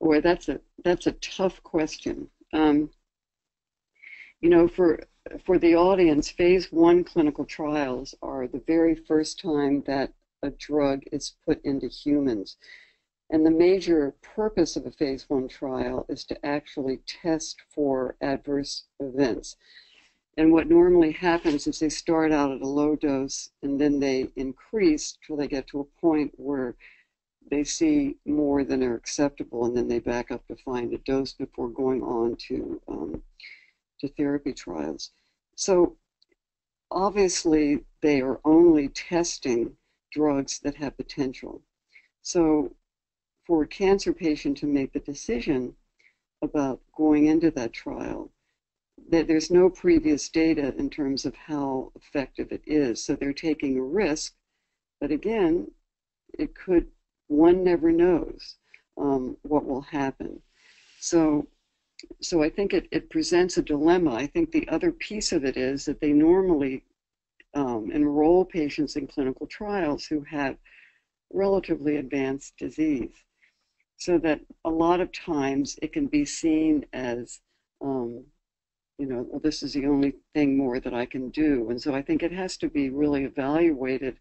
Boy, that's a that's a tough question. Um, you know, for for the audience, phase one clinical trials are the very first time that a drug is put into humans, and the major purpose of a phase one trial is to actually test for adverse events. And what normally happens is they start out at a low dose and then they increase till they get to a point where they see more than are acceptable, and then they back up to find a dose before going on to um, to therapy trials. So obviously they are only testing drugs that have potential. So for a cancer patient to make the decision about going into that trial, that there's no previous data in terms of how effective it is. So they're taking a risk, but again, it could. One never knows um, what will happen. So, so I think it, it presents a dilemma. I think the other piece of it is that they normally um, enroll patients in clinical trials who have relatively advanced disease, so that a lot of times it can be seen as, um, you know, well, this is the only thing more that I can do. And so I think it has to be really evaluated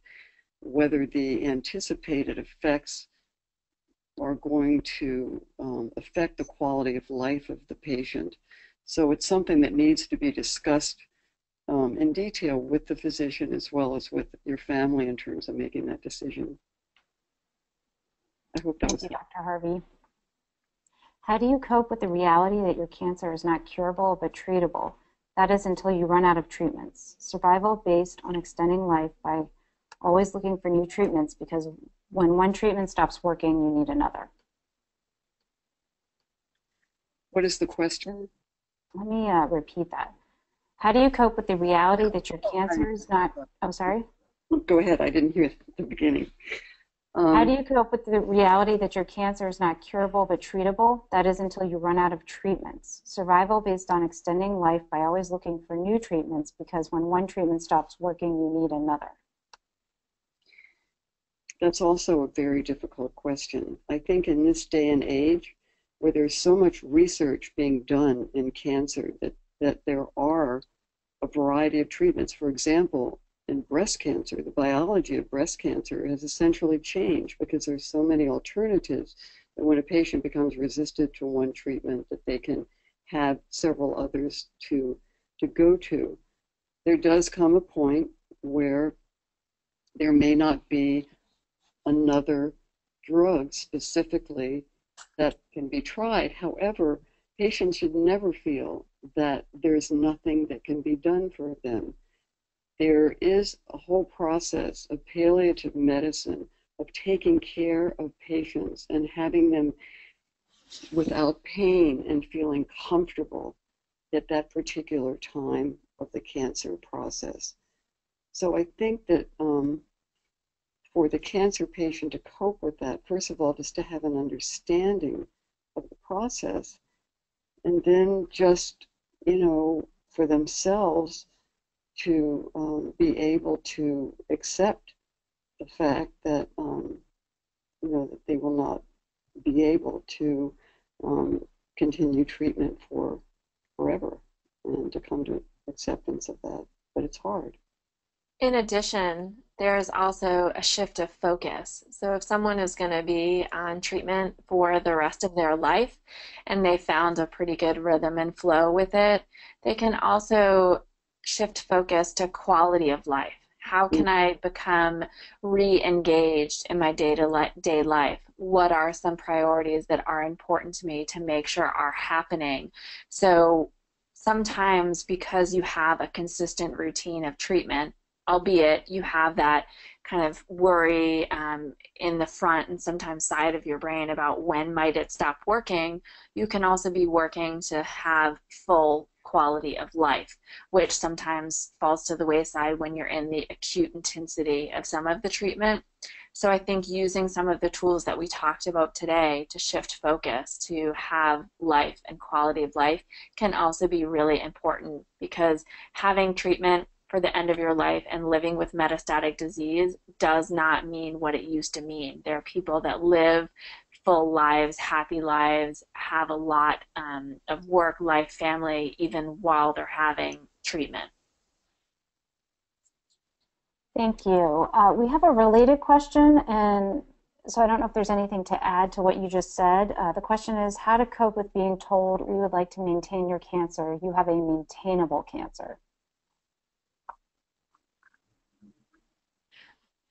whether the anticipated effects are going to um, affect the quality of life of the patient. So it's something that needs to be discussed um, in detail with the physician as well as with your family in terms of making that decision. I hope that was helpful. Thank you, Doctor Harvey. How do you cope with the reality that your cancer is not curable but treatable? That is, until you run out of treatments. Survival based on extending life by always looking for new treatments, because when one treatment stops working, you need another. What is the question? Let me uh, repeat that. How do you cope with the reality that your cancer is not... I'm sorry? Go ahead. I didn't hear the beginning. Um, How do you cope with the reality that your cancer is not curable but treatable? That is until you run out of treatments. Survival based on extending life by always looking for new treatments, because when one treatment stops working, you need another. That's also a very difficult question. I think in this day and age, where there's so much research being done in cancer, that, that there are a variety of treatments. For example, in breast cancer, the biology of breast cancer has essentially changed because there's so many alternatives that when a patient becomes resistant to one treatment, that they can have several others to, to go to. There does come a point where there may not be another drug specifically that can be tried. However, patients should never feel that there's nothing that can be done for them. There is a whole process of palliative medicine, of taking care of patients and having them without pain and feeling comfortable at that particular time of the cancer process. So I think that um, for the cancer patient to cope with that, first of all, just to have an understanding of the process, and then just, you know, for themselves to um, be able to accept the fact that, um, you know, that they will not be able to um, continue treatment for forever, and to come to acceptance of that, but it's hard. In addition, there is also a shift of focus. So if someone is going to be on treatment for the rest of their life and they found a pretty good rhythm and flow with it, they can also shift focus to quality of life. How can I become re-engaged in my day-to-day life? What are some priorities that are important to me to make sure are happening? So sometimes, because you have a consistent routine of treatment, albeit you have that kind of worry um, in the front and sometimes side of your brain about when might it stop working, you can also be working to have full quality of life, which sometimes falls to the wayside when you're in the acute intensity of some of the treatment. So I think using some of the tools that we talked about today to shift focus, to have life and quality of life, can also be really important, because having treatment for the end of your life and living with metastatic disease does not mean what it used to mean. There are people that live full lives, happy lives, have a lot um, of work, life, family, even while they're having treatment. Thank you. Uh, we have a related question, and so I don't know if there's anything to add to what you just said. Uh, the question is, how to cope with being told, we would like to maintain your cancer, you have a maintainable cancer.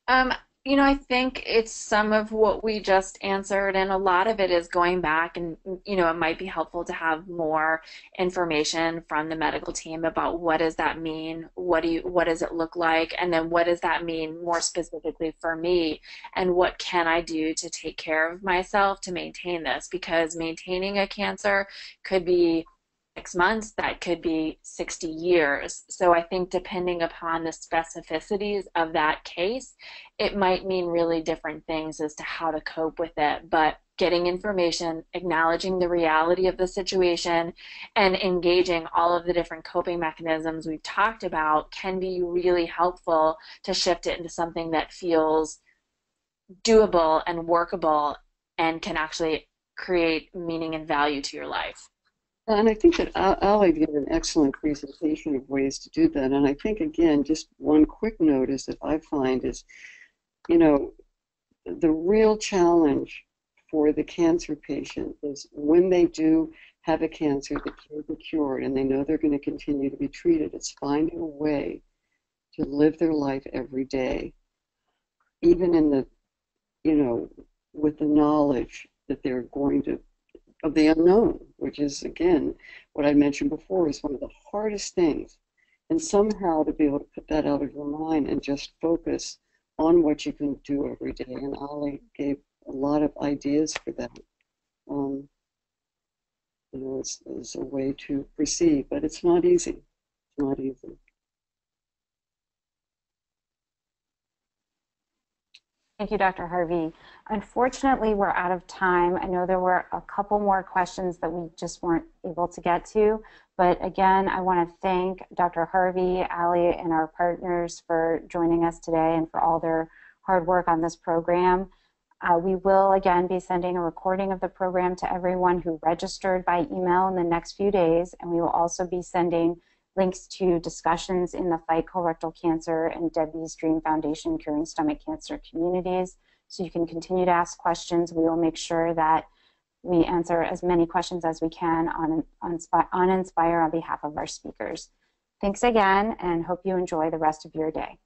Um, you know, I think it's some of what we just answered, and a lot of it is going back and, you know, it might be helpful to have more information from the medical team about what does that mean, what do you, what does it look like, and then what does that mean more specifically for me, and what can I do to take care of myself to maintain this, because maintaining a cancer could be six months, that could be sixty years. So I think depending upon the specificities of that case, it might mean really different things as to how to cope with it. But getting information, acknowledging the reality of the situation, and engaging all of the different coping mechanisms we've talked about can be really helpful to shift it into something that feels doable and workable and can actually create meaning and value to your life. And I think that Ali did an excellent presentation of ways to do that. And I think, again, just one quick notice that I find is, you know, the real challenge for the cancer patient is when they do have a cancer that can be cured and they know they're going to continue to be treated, it's finding a way to live their life every day, even in the, you know, with the knowledge that they're going to, of the unknown, which is, again, what I mentioned before, is one of the hardest things. And somehow to be able to put that out of your mind and just focus on what you can do every day. And Ali gave a lot of ideas for that. Um, you know, it's, it's a way to proceed, but it's not easy. not easy. Thank you, Doctor Harvey. Unfortunately, we're out of time. I know there were a couple more questions that we just weren't able to get to. But again, I want to thank Doctor Harvey, Ali, and our partners for joining us today and for all their hard work on this program. Uh, we will, again, be sending a recording of the program to everyone who registered by email in the next few days. And we will also be sending links to discussions in the Fight Colorectal Cancer and Debbie's Dream Foundation Curing Stomach Cancer communities. So you can continue to ask questions. We will make sure that we answer as many questions as we can on, on, on Inspire on behalf of our speakers. Thanks again, and hope you enjoy the rest of your day.